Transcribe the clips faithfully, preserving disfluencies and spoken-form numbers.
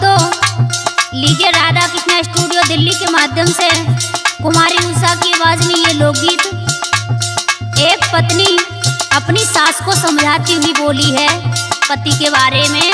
भक्तों, लीजिए राधा कृष्णा स्टूडियो दिल्ली के माध्यम से कुमारी उषा की आवाज में ये लोकगीत। एक पत्नी अपनी सास को समझाती हुई बोली है पति के बारे में।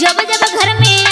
जब जब घर में